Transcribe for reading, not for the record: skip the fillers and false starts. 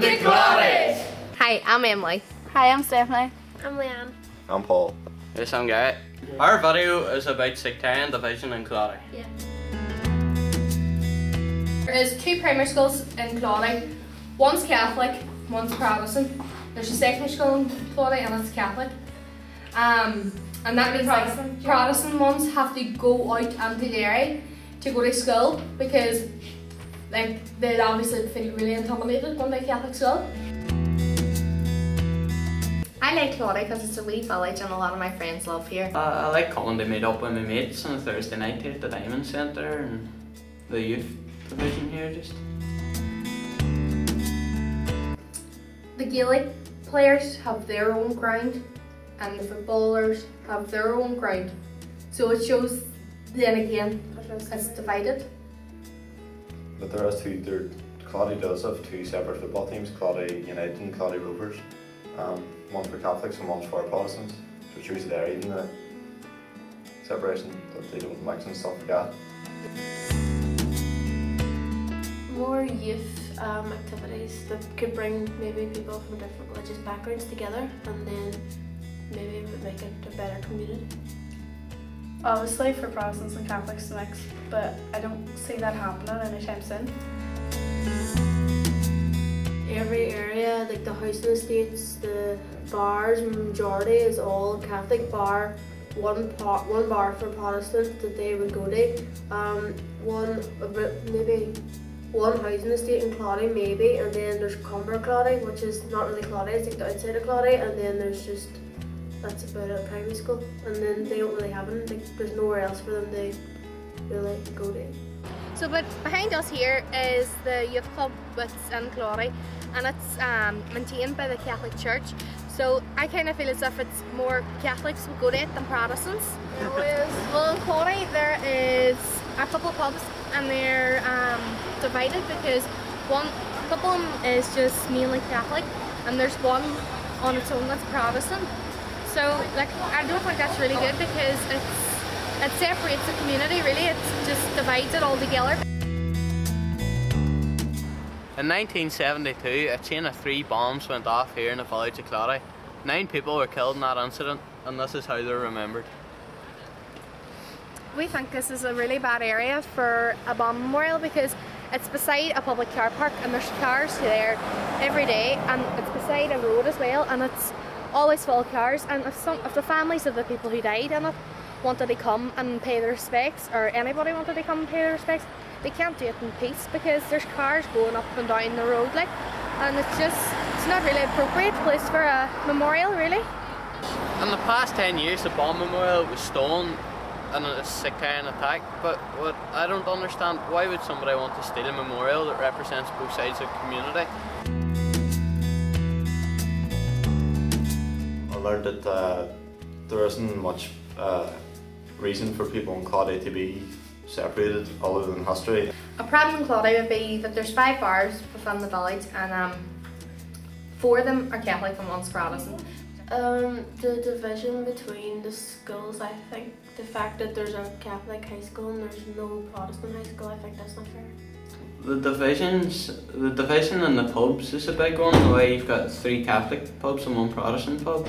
Declares! Hi, I'm Emily. Hi, I'm Stephanie. I'm Leanne. I'm Paul. Yes, I'm Garrett. Our video is about sectarian division in Clonard. Yeah. There is two primary schools in Clonard. One's Catholic, one's Protestant. There's a secondary school in Clonard and it's Catholic. And that means like Protestant ones have to go out and to Derry to go to school because like they'd obviously feel really intimidated going to Catholic school. I like Clonard because it's a wee village and a lot of my friends live here. I like coming to meet up with my mates on a Thursday night here at the Diamond Centre and the youth division here just. The Gaelic players have their own ground and the footballers have their own ground. So it shows then again it's divided. But there is Clonard does have two separate football teams, Clonard United and Clonard Rovers. One for Catholics and one for Protestants. So it's usually there, even the separation that they don't mix and stuff like that. More youth activities that could bring maybe people from different religious backgrounds together and then maybe it would make it a better community. Obviously for Protestants and Catholics to mix, but I don't see that happening anytime soon. Every area, like the housing estates, the bars, majority is all Catholic bar, one bar for Protestants that they would go to, maybe one housing estate in Clonard maybe, and then there's Cumber Clonard, which is not really Clonard, it's like the outside of Clonard, and then there's just, that's about it, primary school, and then they don't really have it, like, there's nowhere else for them to really go to. So but behind us here is the youth club that's in Clonard and it's maintained by the Catholic Church. So I kind of feel as if it's more Catholics who go to it than Protestants. Well in Clonard there is a couple of pubs and they're divided because one couple of them is just mainly Catholic and there's one on its own that's Protestant. So like I don't think that's really good because it separates the community really, it just divides it all together. In 1972, a chain of 3 bombs went off here in the village of Clonard. 9 people were killed in that incident and this is how they're remembered. We think this is a really bad area for a bomb memorial because it's beside a public car park and there's cars there every day and it's beside a road as well and it's always full of cars and if the families of the people who died in it wanted to come and pay their respects, or anybody wanted to come and pay their respects, they can't do it in peace because there's cars going up and down the road, like, and it's just, it's not really appropriate place for a memorial, really. In the past 10 years, the bomb memorial was stolen in a sectarian attack, but what I don't understand, why would somebody want to steal a memorial that represents both sides of the community? I learned that there isn't much reason for people in Clonard to be separated other than history. A problem in Clonard would be that there's 5 bars within the village and 4 of them are Catholic and one's Protestant. The division between the schools, I think, the fact that there's a Catholic high school and there's no Protestant high school, I think that's not fair. The division in the pubs is a big one, the way you've got 3 Catholic pubs and 1 Protestant pub.